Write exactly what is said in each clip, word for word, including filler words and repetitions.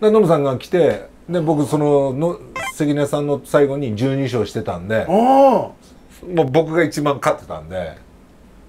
でノムさんが来て、で僕そのの関根さんの最後にじゅうにしょうしてたんで、もう僕が一番勝ってたんで、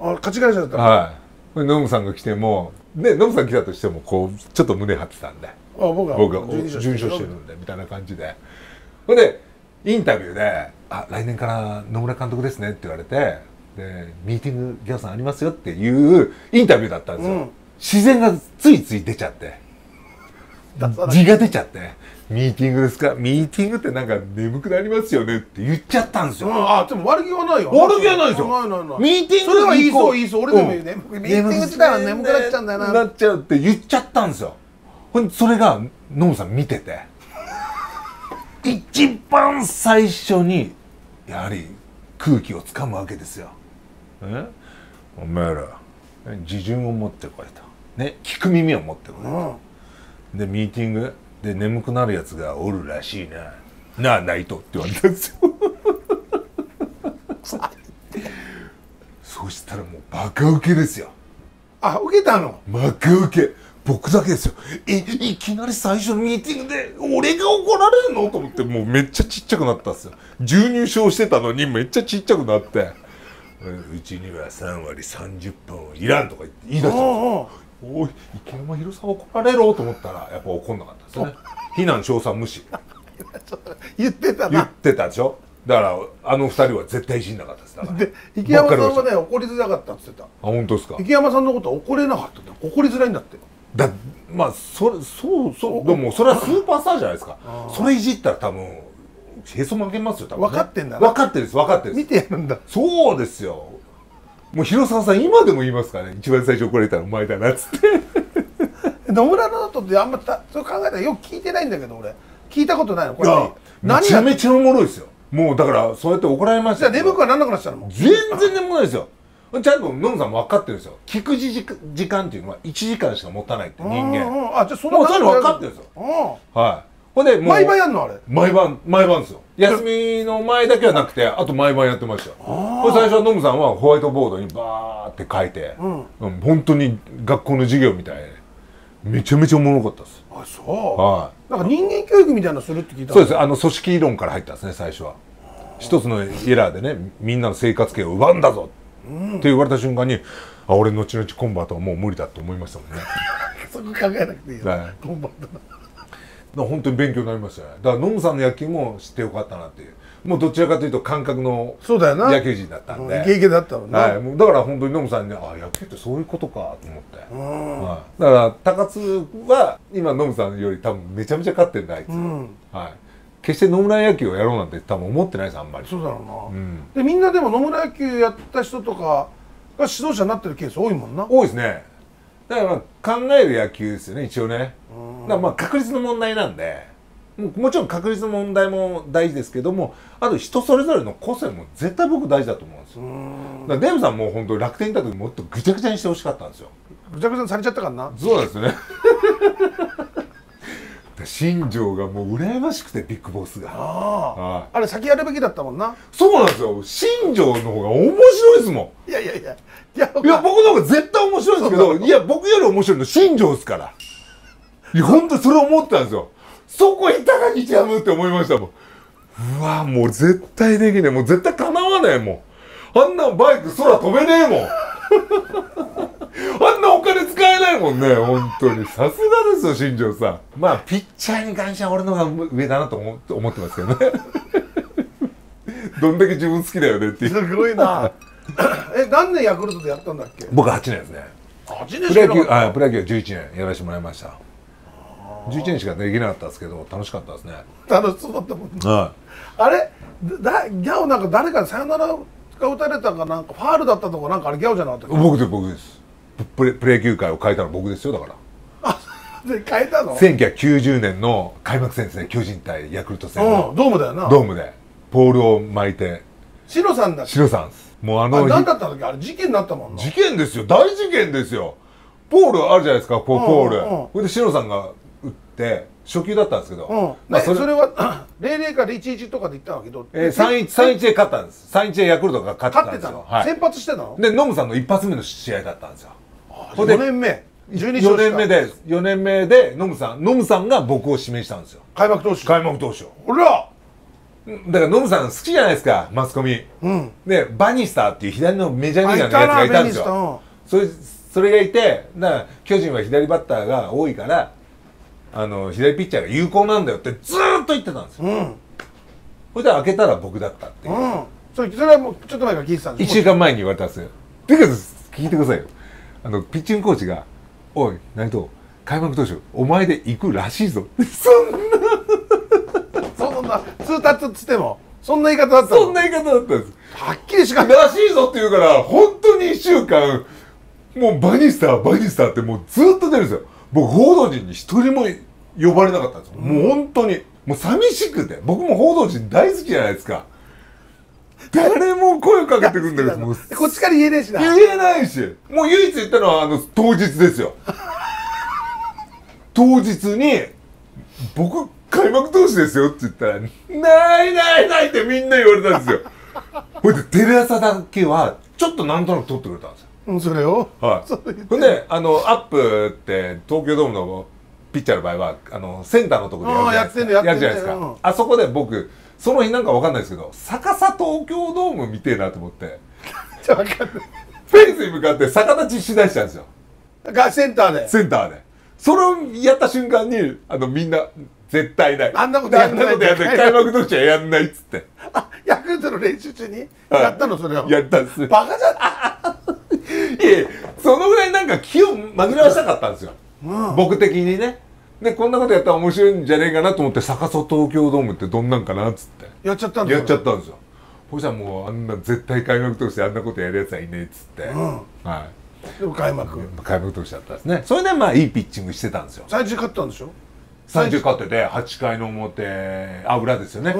あ勝ち返しだった、はい、ノムさんが来てもね、ノムさん来たとしてもこうちょっと胸張ってたんで、あ僕がじゅうにしょうしてるんでみたいな感じで、ほんでインタビューで「あ来年から野村監督ですね」って言われて、でミーティングギャオさんありますよっていうインタビューだったんですよ、うん、自然がついつい出ちゃって字が出ちゃって「ミーティングですか、ミーティングってなんか眠くなりますよね」って言っちゃったんですよ、うん、あでも悪気はないよ、悪気はないですよ、ミーティングそれは言いそう言いそう、俺でも言うね、うん、ミーティング自体は眠くなっちゃうんだよななっちゃうって言っちゃったんですよ。ほんでそれがノムさん見てて一番最初にやはり空気をつかむわけですよ。えお前ら自順を持ってこいと、ね、聞く耳を持ってこいと、うん、でミーティングで眠くなるやつがおるらしいな、なあナイトって言われたんですよそうしたらもうバカウケですよ。あウケたの、バカウケ僕だけですよ。えいきなり最初のミーティングで俺が怒られるのと思って、もうめっちゃちっちゃくなったんですよ。じゅうにしょうしてたのにめっちゃちっちゃくなって「うちにはさんわりさんじゅっぷんいらん」とか言って言い出したんですよ。おい池山博さん怒られろと思ったらやっぱ怒んなかったですね非難称賛無視言ってたな、言ってたでしょ。だからあのふたりは絶対いじんなかったです。だからで池山さんはね怒りづらかったって言ってた。あ本当ですか。池山さんのことは怒れなかったって、怒りづらいんだって。だまあそそうそうでもそれはスーパースターじゃないですかそれいじったら多分へそ曲げますよ多分、ね、分かってんだな。分かってるです、分かってるです、見てやるんだそうですよ。もう広沢さん今でも言いますからね、一番最初怒られたらお前だなっつって野村のことってあんまたそう考えたらよく聞いてないんだけど、俺聞いたことないのこれ。いや何めちゃめちゃおもろいですよ。もうだからそうやって怒られました。じゃあ眠くはなんなくなっちゃうの。全然眠くないですよちゃんとノムさんも分かってるんですよ。聞く時間っていうのはいちじかんしか持たないって人間。あ、じゃあそんなこと分かってるんですよ。はい。ほんで毎晩やんのあれ。毎晩毎晩ですよ。休みの前だけはなくて、あと毎晩やってましたよ。最初はノムさんはホワイトボードにバーって書いて、本当に学校の授業みたいでめちゃめちゃおもろかったです。あ、そう。はい。なんか人間教育みたいなのするって聞いた。そうです。あの組織論から入ったんですね最初は。一つのエラーでね、みんなの生活圏を奪うんだぞ。って言われた瞬間に「あ俺後々コンバートはもう無理だ」と思いましたもんねそこ考えなくていいよ、はい、コンバートだ本当に勉強になりましたね。だからノムさんの野球も知ってよかったなっていう、もうどちらかというと感覚の野球人だったんで、イケイケだったもんね、はい、もうだから本当にノムさんに、ね、あ野球ってそういうことかと思って、はい、だから高津は今ノムさんより多分めちゃめちゃ勝ってるんだあいつ、うん、はい決して野村野球をやろうなんて多分思ってないですあんまり。そうだろうな、うん、でみんなでも野村野球やった人とかが指導者になってるケース多いもんな。多いですね。だからまあ考える野球ですよね一応ね。だからまあ確率の問題なんで、もうもちろん確率の問題も大事ですけども、あと人それぞれの個性も絶対僕大事だと思うんですよ。だからデーブさんも本当楽天にいた時もっとぐちゃぐちゃにしてほしかったんですよ。ぐちゃぐちゃにされちゃったからな。そうなんですね新庄がもう羨ましくてビッグボスが あ, あれ先やるべきだったもんな。そうなんですよ、新庄の方が面白いですもん。いやいやいやいや僕の方が絶対面白いですけど、いや僕より面白いの新庄ですから。いや本当それ思ったんですよそこいたらにちゃむって思いましたもん。うわもう絶対できない、もう絶対かなわないもん、あんなバイク空飛べねえもんあんなお金使えないもんね本当にさすがですよ新庄さん。まあピッチャーに関しては俺の方が上だなと 思, 思ってますけどねどんだけ自分好きだよねっていうすごいなえ何年ヤクルトでやったんだっけ。僕ははちねんですね。はちねんしかなかった。プロ野球はじゅういちねんやらせてもらいました。じゅういちねんしかできなかったですけど楽しかったですね。楽しそうだったもんね、はい、あれだギャオなんか誰かさよならが打たれたかなんかファールだったとかなんかあれギャオじゃなかったっけ。僕です僕ですプレプレー球界を変えたの僕ですよだから。あで変えたのせんきゅうひゃくきゅうじゅうねんの開幕戦ですね、巨人対ヤクルト戦の、うん、ドームだよな。ドームでポールを巻いて白さんだっけ。白さんです。もうあのあ何だったんだっけあれ。事件になったもんな。事件ですよ、大事件ですよ。ポールあるじゃないですかこうポール、それで白さんが打って初球だったんですけど、それはゼロゼロからいちいちとかでいったわけど、さんたいいちで勝ったんです。さんたいいちでヤクルトが勝ったんですよ。先発してたのでノムさんの一発目の試合だったんですよ。よねんめよねんめでよねんめでノムさんノムさんが僕を指名したんですよ。開幕投手開幕投手俺らだからノムさん好きじゃないですか、マスコミ、うん、でバニスターっていう左のメジャーリーガーのやつがいたんですよ。それ、それがいて、だから巨人は左バッターが多いからあの左ピッチャーが有効なんだよってずーっと言ってたんですよ、うん、それで開けたら僕だったっていう、うん、それはもうちょっと前から聞いてたんですよ。いっしゅうかんまえに言われたんですよ。だけど聞いてくださいよ、あのピッチングコーチが「おい内藤開幕投手お前で行くらしいぞ」そんなそんな通達っつってもそんな言い方だったの。そんな言い方だったんです。はっきりしかないらしいぞって言うから、本当にいっしゅうかんもうバニスターバニスターってもうずっと出るんですよ。僕報道陣に一人も呼ばれなかったんですよ、うん、もう本当にもう寂しくて、僕も報道陣大好きじゃないですか、誰も声をかけてくるんだけどもうこっちから言えないしな、言えないし、もう唯一言ったのはあの当日ですよ当日に僕開幕投手ですよって言ったら「ないないない」ってみんな言われたんですよほいでテレ朝だけはちょっとなんとなく撮ってくれたんですよ、うん、それを、はい、それほんであのアップって東京ドームのピッチャーの場合はあのセンターのところでやるじゃないですか、うん、あそこで僕その日なんかわかんないですけど逆さ東京ドーム見てえなと思ってじゃ分かんないフェンスに向かって逆立ち取材したんですよがセンターでセンターでそれをやった瞬間にあのみんな絶対ない。あんなことやんない。開幕投手はやんないっつって。あ、ヤクルトの練習中にやったのそれを。やったんです。バカじゃん。いや、そのぐらいなんか気を紛らわしたかったんですよ。僕的にね。で、こんなことやったら面白いんじゃねえかなと思って、逆さ東京ドームってどんなんかなっつって。やっちゃったんですよ。やっちゃったんですよ。ほいじゃもうあんな絶対開幕投手であんなことやるやつはいねえっつって。はい。でも開幕。開幕投手だったんですね。それでまあいいピッチングしてたんですよ。最初勝ったんでしょ？さんじゅう勝っててはちかいの表あ裏ですよね、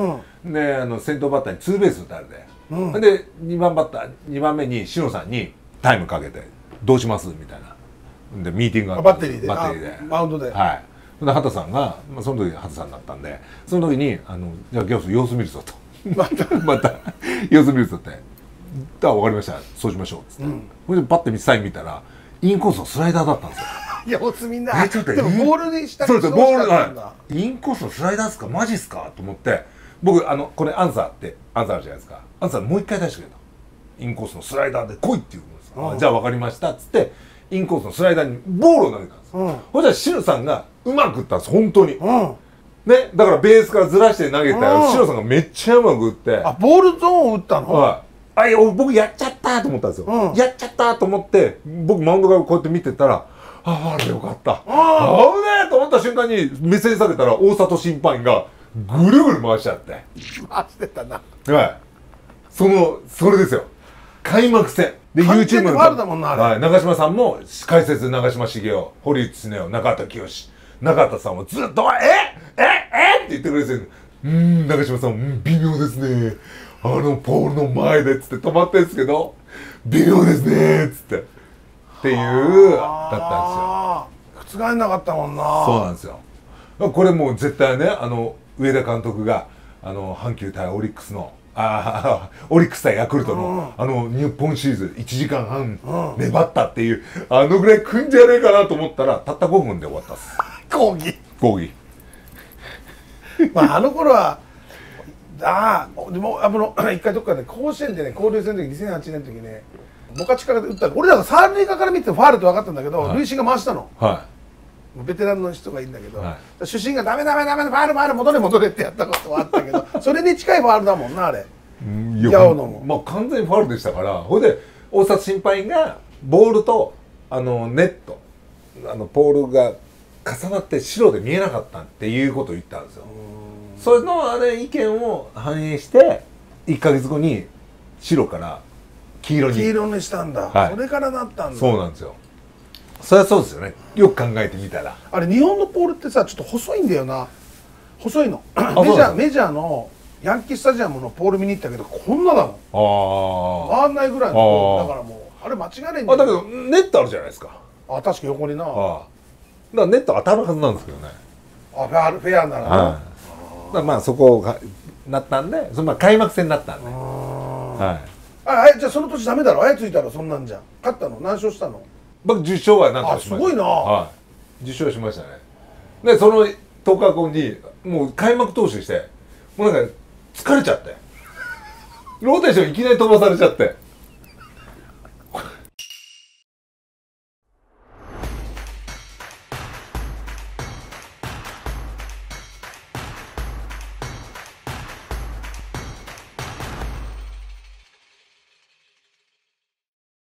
うん、であの先頭バッターにツーベース打たれて、うん、でにばんバッターにばんめに篠さんにタイムかけて「どうします?」みたいなでミーティングがあってバッテリーでバッテリーでマウンドで、はいで畑さんが、まあ、その時畑さんだったんでその時に「あのじゃあ様子見るぞ」と「またまた様子見るぞ」って「だ分かりましたそうしましょう」っつって、うん、それでバッて見サイン見たらインコースのスライダーだったんですよ。いや、おつみんな。でもボールにしたりしてボールがインコースのスライダーですかマジっすかと思って僕あのこれアンサーってアンサーあるじゃないですかアンサーもう一回出してくれとインコースのスライダーで来いって言うんですよ。じゃあ分かりましたっつってインコースのスライダーにボールを投げたんですよ。そしたらシロさんがうまく打ったんです本当にね。だからベースからずらして投げたらシロさんがめっちゃうまく打ってあボールゾーンを打ったのはいあい僕やっちゃったと思ったんですよ。やっちゃったと思って僕マウンドからこうやって見てたらああよかったああねと思った瞬間に目線下げたら大里審判員がぐるぐる回しちゃって回してたなはいそのそれですよ開幕戦で YouTube の、はい、長嶋さんも解説で長嶋茂雄堀内恒雄中畑清中畑さんもずっと「えええって言ってくれてるうん長嶋さんうん微妙ですねあのポールの前で」っつって止まってるんですけど「微妙ですね」っつって。っていうだったんですよ。覆えなかったもんな。そうなんですよ。これもう絶対ねあの上田監督があの阪急対オリックスのあオリックス対ヤクルトの、うん、あの日本シリーズいちじかんはん粘ったっていう、うん、あのぐらい来んじゃねえかなと思ったらたったごふんで終わったっす。抗議抗議まああの頃はああでもあの一回どっかで、ね、甲子園でね交流戦の時にせんはちねんの時ねボカチから打った俺らが三塁側から見てファウルと分かったんだけど、塁審が回したの、ベテランの人がいいんだけど、主審がダメダメダメファウルファウル戻れ戻れってやったことはあったけど、それに近いファウルだもんなあれ。いやまあ完全にファウルでしたから。ほいで大里審判員がボールとあのネットあのポールが重なって白で見えなかったっていうことを言ったんですよ。それのあれ意見を反映していっかげつごに白から黄色に黄色にしたんだ、はい、それからだったんだ。そうなんですよ。そりゃそうですよね。よく考えてみたらあれ日本のポールってさちょっと細いんだよな。細いのメジャーメジャーのヤンキースタジアムのポール見に行ったけどこんなだもん。ああ回んないぐらいのポールだからもうあれ間違えないんだよ。だけどネットあるじゃないですか。あ確か横にな。あだからネット当たるはずなんですけどね。あフェアフェアならな、はい、だからまあそこがなったんでそのまあ開幕戦になったんではい。ああじゃあその年ダメだろあやついたらそんなんじゃん。勝ったの何勝したの僕受賞はなんかしました。あ、すごいな。はい、受賞しましたね。でそのとおかごにもう開幕投手してもうなんか疲れちゃってローテーションいきなり飛ばされちゃって。